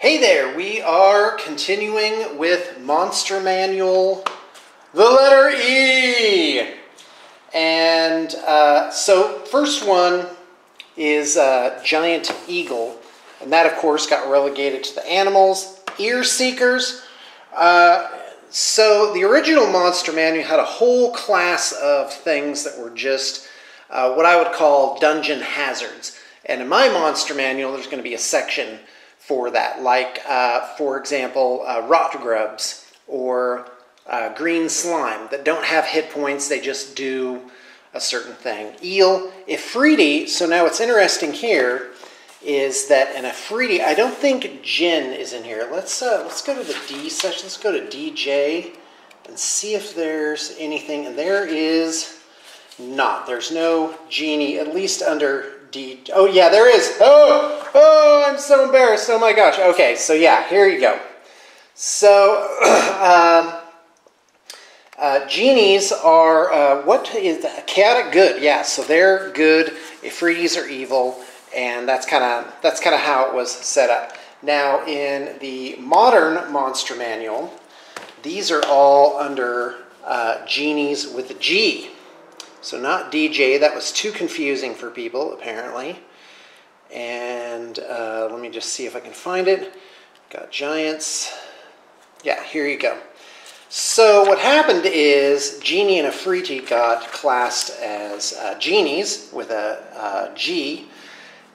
Hey there, we are continuing with Monster Manual, the letter E! And so first one is Giant Eagle, and that of course got relegated to the animals, Ear Seekers. So the original Monster Manual had a whole class of things that were just what I would call dungeon hazards. And in my Monster Manual there's going to be a section for that, like for example rot grubs or green slime that don't have hit points, they just do a certain thing. Eel, Efreeti, so now what's interesting here is that an Efreeti, I don't think Jin is in here. Let's go to the D section, let's go to DJ and see if there's anything, and there is not. There's no genie, at least under D. Oh yeah, there is. Oh, I'm so embarrassed. Oh my gosh. Okay, so yeah, here you go. So genies are what is the chaotic good? Yeah, so they're good. Efreetis are evil, and that's kind of how it was set up. Now in the modern Monster Manual, these are all under genies with a G. So not DJ, that was too confusing for people, apparently. And let me just see if I can find it. Got giants. Yeah, here you go. So what happened is Genie and Efreeti got classed as genies with a G.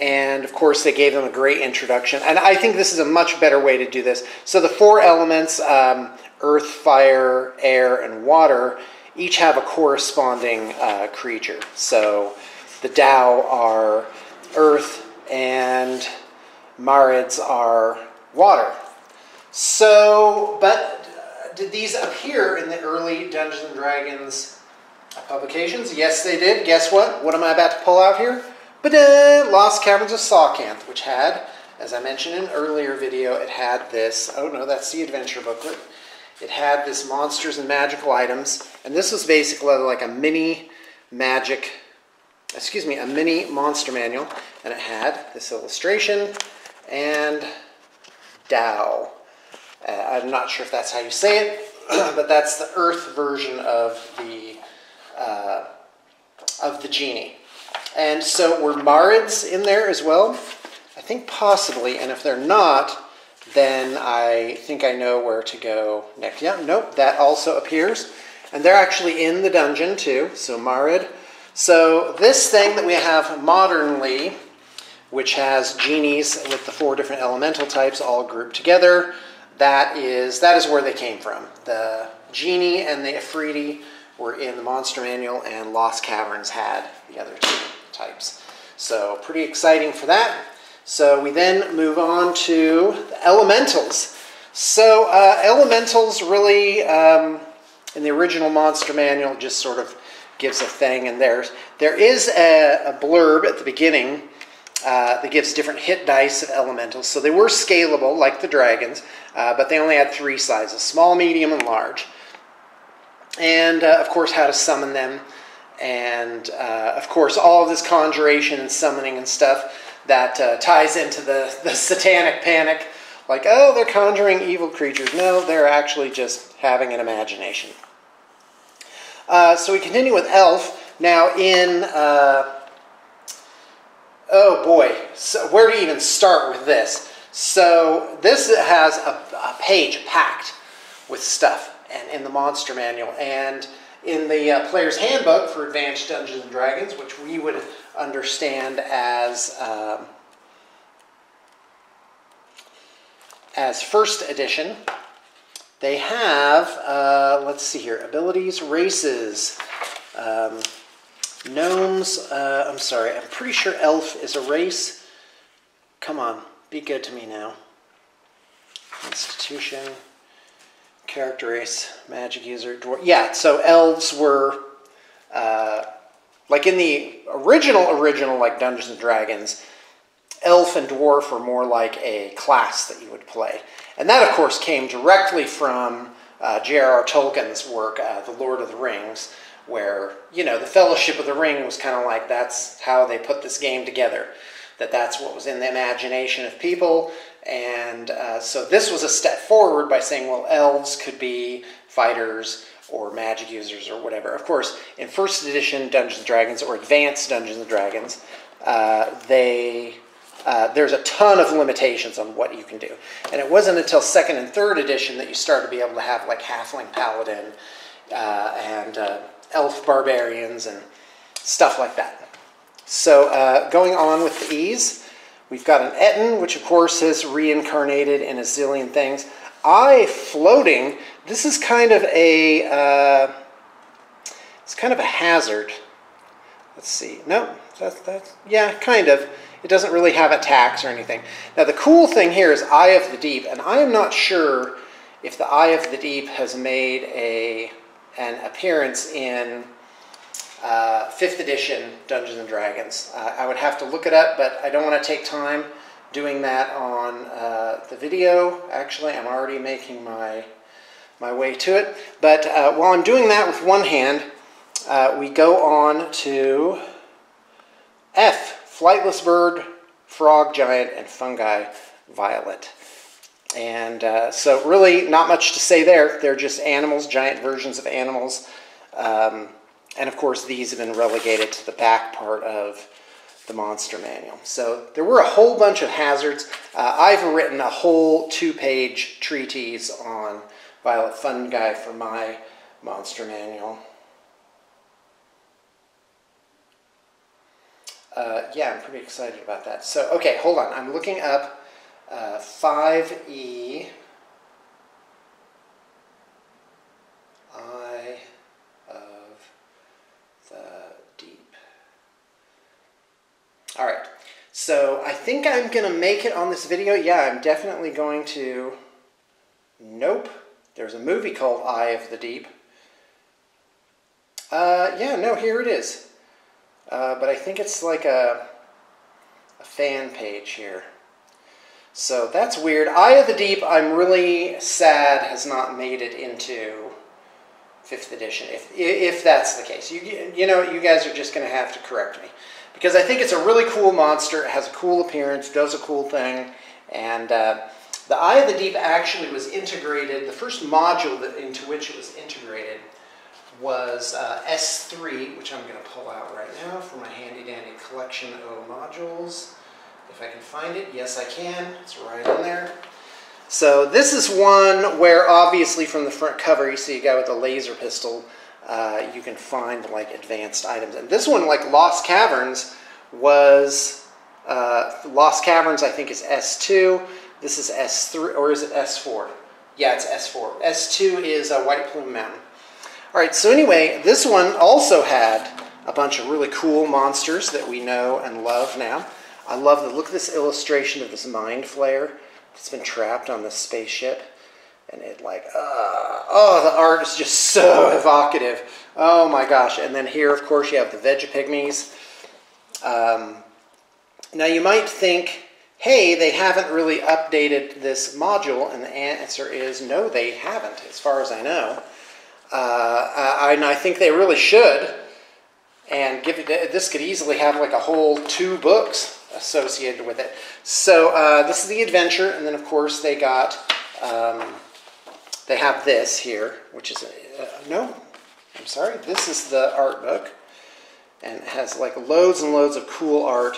And of course they gave them a great introduction. And I think this is a much better way to do this. So the four elements, earth, fire, air, and water, each have a corresponding creature. So the Dao are earth and Marids are water. So, but did these appear in the early Dungeons and Dragons publications? Yes, they did. Guess what? What am I about to pull out here? Ba-da! Lost Caverns of Sawcanth, which had, as I mentioned in an earlier video, it had this, oh no, that's the adventure booklet. It had this monsters and magical items, and this was basically like a mini magic, excuse me, a mini monster manual, and it had this illustration and Dao. I'm not sure if that's how you say it, but that's the Earth version of the genie. And so were Marids in there as well? I think possibly, and if they're not, then I think I know where to go next. Yeah, nope, that also appears. And they're actually in the dungeon too, so Marid. So this thing that we have modernly, which has genies with the four different elemental types all grouped together, that is where they came from. The genie and the Efreeti were in the Monster Manual, and Lost Caverns had the other two types. So pretty exciting for that. So we then move on to the elementals. So elementals really, in the original Monster Manual, just sort of gives a thing. And there is a blurb at the beginning that gives different hit dice of elementals. So they were scalable, like the dragons, but they only had three sizes, small, medium, and large. And, of course, how to summon them. And, of course, all of this conjuration and summoning and stuff that ties into the satanic panic. Like, oh, they're conjuring evil creatures. No, they're actually just having an imagination. So we continue with elf. Now in, oh boy, so where do you even start with this? So this has a page packed with stuff and in the Monster Manual. And in the Player's Handbook for Advanced Dungeons and Dragons, which we would understand as first edition, they have, let's see here, abilities, races, gnomes, I'm sorry, I'm pretty sure elf is a race. Come on, be good to me now. Institution, character race, magic user, dwarf. Yeah, so elves were, like in the original, like Dungeons and Dragons, elf and dwarf were more like a class that you would play. And that, of course, came directly from J.R.R. Tolkien's work, The Lord of the Rings, where, you know, the Fellowship of the Ring was kind of like, that's how they put this game together. That's what was in the imagination of people, And so this was a step forward by saying, well, elves could be fighters or magic users or whatever. Of course, in first edition Dungeons and Dragons or advanced Dungeons and Dragons, there's a ton of limitations on what you can do. And it wasn't until second and third edition that you started to be able to have like Halfling Paladin and Elf Barbarians and stuff like that. So going on with these, we've got an Ettin, which of course has reincarnated in a zillion things. Eye floating, this is kind of a, it's kind of a hazard. Let's see, no, that's, yeah, kind of. It doesn't really have attacks or anything. Now the cool thing here is Eye of the Deep, and I am not sure if the Eye of the Deep has made an appearance in 5th edition Dungeons and Dragons. I would have to look it up, but I don't want to take time doing that on the video. Actually, I'm already making my way to it. But while I'm doing that with one hand, we go on to F, Flightless Bird, Frog, Giant, and Fungi, Violet. And so really not much to say there. They're just animals, giant versions of animals. And of course these have been relegated to the back part of the Monster Manual. So there were a whole bunch of hazards. I've written a whole 2-page treatise on Violet Fun Guy for my Monster Manual. Yeah, I'm pretty excited about that. So, okay, hold on. I'm looking up 5E Eye of the Deep. All right. So I think I'm going to make it on this video. Yeah, I'm definitely going to... Nope. There's a movie called Eye of the Deep. Yeah, no, here it is. But I think it's like a fan page here. So that's weird. Eye of the Deep, I'm really sad, has not made it into 5th edition, if that's the case. You know, you guys are just going to have to correct me. Because I think it's a really cool monster, it has a cool appearance, does a cool thing, and the Eye of the Deep actually was integrated, the first module into which it was integrated was S3, which I'm going to pull out right now for my handy-dandy collection of modules. If I can find it, yes I can, it's right in there. So this is one where obviously from the front cover you see a guy with a laser pistol, you can find like advanced items. And this one, like Lost Caverns, was, Lost Caverns I think is S2, this is S3, or is it S4? Yeah, it's S4. S2 is White Plume Mountain. All right, so anyway, this one also had a bunch of really cool monsters that we know and love now. I love the look at this illustration of this mind flayer that's been trapped on this spaceship. And it like, oh, the art is just so evocative. Oh my gosh. And then here, of course, you have the Veg-Pygmies. Now you might think, hey, they haven't really updated this module. And the answer is no, they haven't, as far as I know. And I think they really should, and give it, this could easily have like a whole 2 books associated with it. So this is the adventure, and then of course they got, they have this here, which is, no, I'm sorry, this is the art book, and it has like loads and loads of cool art.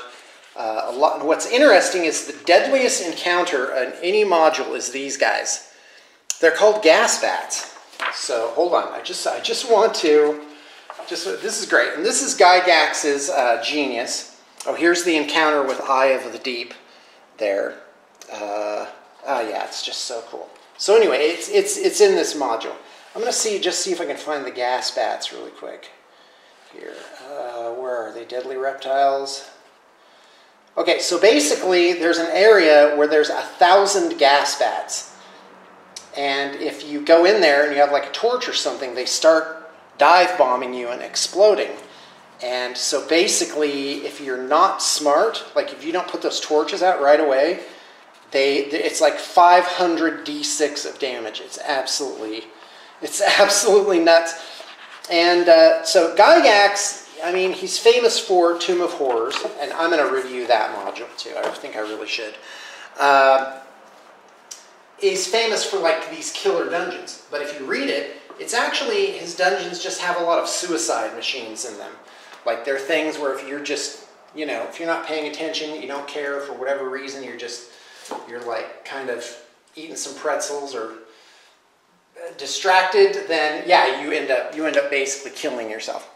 A lot, and what's interesting is the deadliest encounter in any module is these guys. They're called gas bats. So hold on, I just want to, this is great, and this is Gygax's genius. Oh, here's the encounter with Eye of the Deep there. Oh yeah, it's just so cool. So anyway, it's in this module. I'm gonna see if I can find the gas bats really quick. Here, where are they? Deadly reptiles. Okay, so basically there's an area where there's 1,000 gas bats. And if you go in there and you have like a torch or something, they start dive bombing you and exploding. And so basically, if you're not smart, like if you don't put those torches out right away, it's like 500 d6 of damage. It's absolutely nuts. And so Gygax, I mean, he's famous for Tomb of Horrors, and I'm going to review that module too. I think I really should. is famous for like these killer dungeons, but if you read it, it's actually, his dungeons just have a lot of suicide machines in them. Like they're things where if you're just, you know, if you're not paying attention, you don't care for whatever reason, you're just, you're like kind of eating some pretzels or distracted, then yeah, you end up basically killing yourself.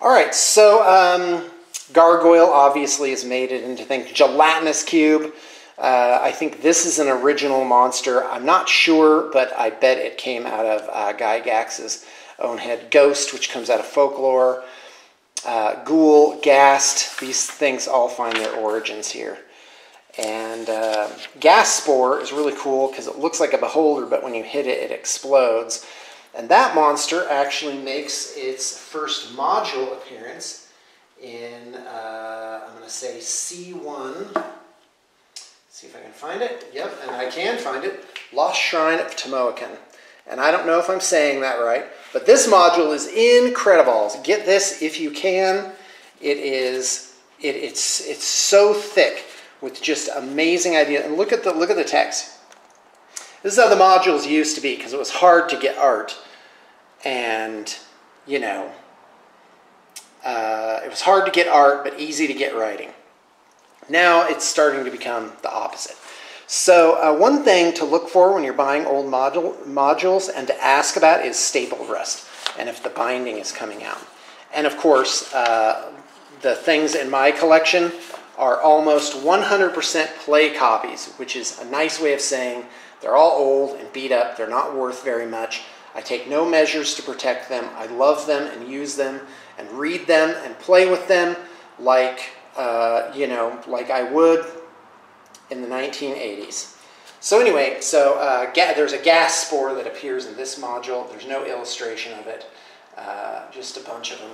All right, so gargoyle obviously is made it into things. Gelatinous cube. I think this is an original monster. I'm not sure, but I bet it came out of Gygax's own head. Ghost, which comes out of folklore. Ghoul, Ghast. These things all find their origins here. And Gas Spore is really cool because it looks like a beholder, but when you hit it, it explodes. And that monster actually makes its first module appearance in, I'm going to say C1. Let's see if I can find it. Yep, and I can find it. Lost Shrine of Tamoachan. And I don't know if I'm saying that right, but this module is incredible. Get this if you can. It is, it's so thick with just amazing ideas. And look at the text. This is how the modules used to be, because it was hard to get art. And, you know, it was hard to get art, but easy to get writing. Now it's starting to become the opposite. So one thing to look for when you're buying old modules and to ask about is staple rust, and if the binding is coming out. And of course, the things in my collection are almost 100% play copies, which is a nice way of saying they're all old and beat up. They're not worth very much. I take no measures to protect them. I love them and use them and read them and play with them like, you know, like I would in the 1980s. So anyway, so there's a gas spore that appears in this module. There's no illustration of it, just a bunch of them.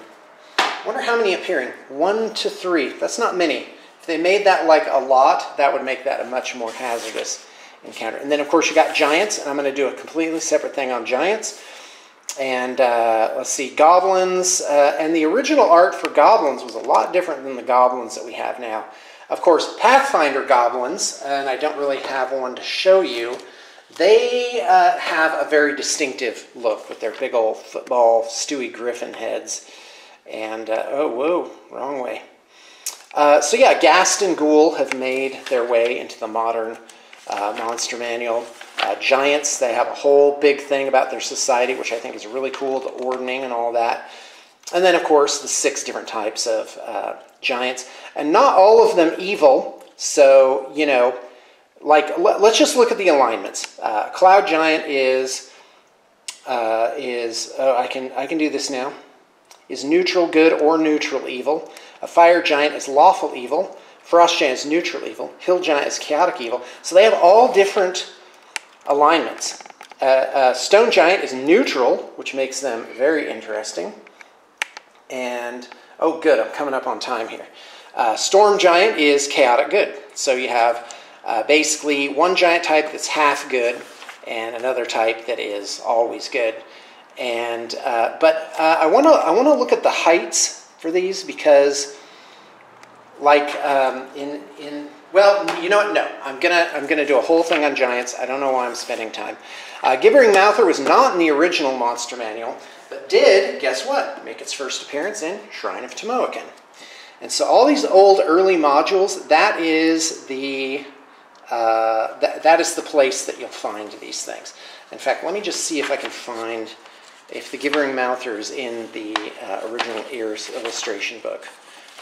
I wonder how many appearing. 1 to 3. That's not many. If they made that like a lot, that would make that a much more hazardous encounter. And then, of course, you got giants, and I'm going to do a completely separate thing on giants. And let's see, goblins. And the original art for goblins was a lot different than the goblins that we have now. Of course, Pathfinder goblins, and I don't really have one to show you, they have a very distinctive look with their big old football Stewie Griffin heads. And, oh, whoa, wrong way. So, yeah, Ghast and Ghoul have made their way into the modern Monster Manual. Giants, they have a whole big thing about their society, which I think is really cool, the ordning and all that. And then, of course, the 6 different types of giants. And not all of them evil, so, you know, like, let's just look at the alignments. Cloud Giant is oh, I can do this now, is neutral good or neutral evil. A Fire Giant is lawful evil. Frost Giant is neutral evil. Hill Giant is chaotic evil. So they have all different alignments. Stone Giant is neutral, which makes them very interesting. And, oh good, I'm coming up on time here. Storm Giant is chaotic good. So you have basically one giant type that's half good and another type that is always good. And I want to look at the heights for these because like well, you know what? No, I'm gonna do a whole thing on giants. I don't know why I'm spending time. Gibbering Mouther was not in the original Monster Manual, but did, guess what? Make its first appearance in Shrine of Tamoachan. And so all these old early modules, that is the place that you'll find these things. In fact, let me just see if I can find if the Gibbering Mouther is in the original Ears illustration book.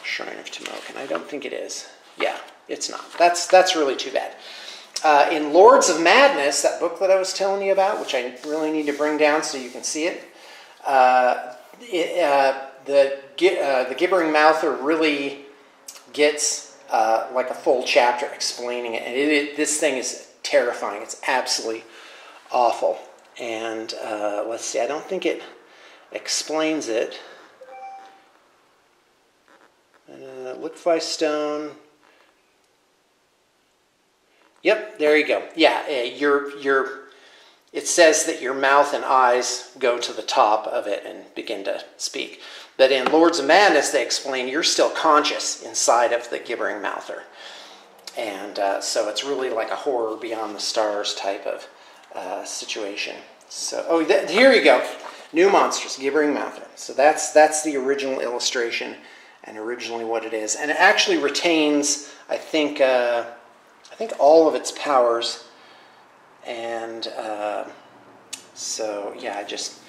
Shrine of Tamoachan. I don't think it is. Yeah, it's not. That's really too bad. In Lords of Madness, that book that I was telling you about, which I really need to bring down so you can see it, the Gibbering Mouther really gets like a full chapter explaining it. And this thing is terrifying. It's absolutely awful. And let's see, I don't think it explains it. Lookfly stone. Yep, there you go. Yeah, it says that your mouth and eyes go to the top of it and begin to speak. But in Lords of Madness, they explain you're still conscious inside of the Gibbering Mouther. And so it's really like a horror beyond the stars type of situation. So, oh, here you go. New monsters, Gibbering Mouther. So that's the original illustration and originally what it is. And it actually retains, I think all of its powers. And so yeah, it's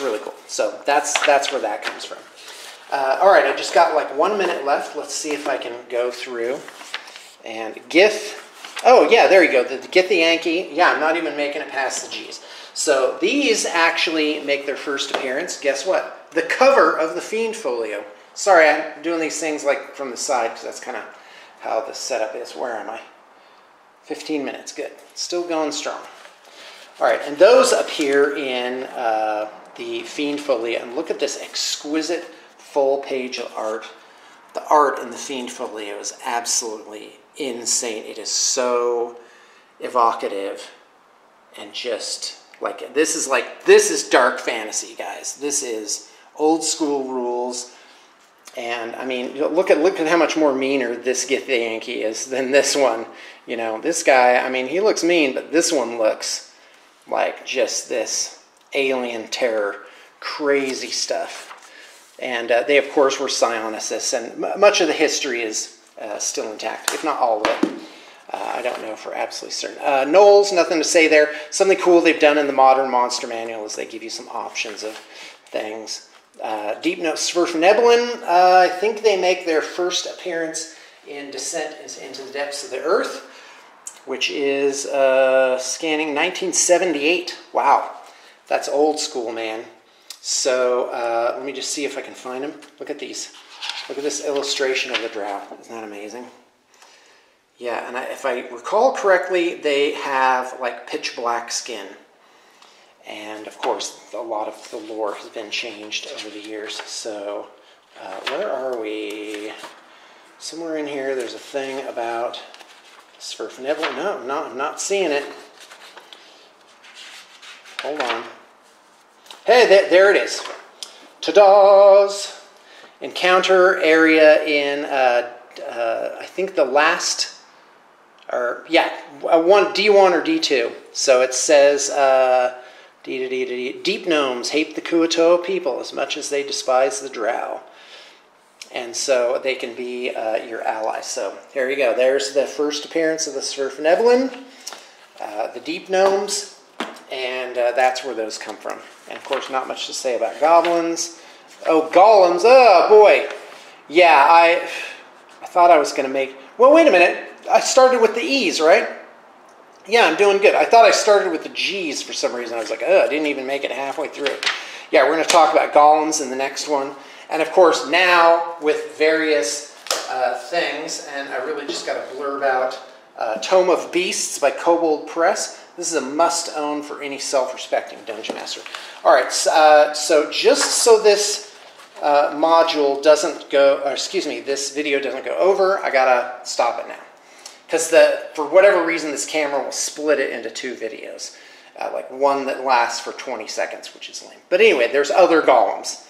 really cool. So that's where that comes from. All right, I just got like 1 minute left. Let's see if I can go through and Gith. Oh yeah, there you go. The Githyanki. Yeah, I'm not even making it past the G's. So these actually make their first appearance. Guess what? The cover of the Fiend Folio. Sorry, I'm doing these things like from the side because that's kind of how the setup is. Where am I? 15 minutes. Good. Still going strong. All right, and those appear in the Fiend Folio. And look at this exquisite full page of art. The art in the Fiend Folio is absolutely insane. It is so evocative and just like this is dark fantasy, guys. This is old school rules. And I mean, look at how much more meaner this Githyanki is than this one. You know, this guy, I mean, he looks mean, but this one looks like just this alien terror, crazy stuff. And they, of course, were psionicists, and much of the history is still intact, if not all of it. I don't know for absolutely certain. Knolls, nothing to say there. Something cool they've done in the modern Monster Manual is they give you some options of things. Deep note, Svirfneblin, I think they make their first appearance in Descent into the Depths of the Earth, which is scanning 1978. Wow, that's old school, man. So let me just see if I can find them. Look at these. Look at this illustration of the drow. Isn't that amazing? Yeah, and if I recall correctly, they have like pitch black skin. And, of course, a lot of the lore has been changed over the years. So, where are we? Somewhere in here, there's a thing about Svirfneblin. No, I'm not seeing it. Hold on. Hey, there it is. Ta-da's! Encounter area in, I think the last... Or, yeah, D1 or D2. So it says, deep gnomes hate the Kuato people as much as they despise the drow. And so they can be your allies. So there you go. There's the first appearance of the Svirfneblin, the deep gnomes, and that's where those come from. And, of course, not much to say about goblins. Oh, golems. Oh, boy. Yeah, I thought I was going to make... Well, wait a minute. I started with the E's, right? Yeah, I'm doing good. I thought I started with the G's for some reason. I was like, I didn't even make it halfway through. Yeah, we're going to talk about golems in the next one. And, of course, now with various things, and I really just got to blurb out Tome of Beasts by Kobold Press. This is a must-own for any self-respecting Dungeon Master. All right, so just so this... module doesn't go, or excuse me, this video doesn't go over, I gotta stop it now. Because for whatever reason, this camera will split it into two videos. Like one that lasts for 20 seconds, which is lame. But anyway, there's other golems.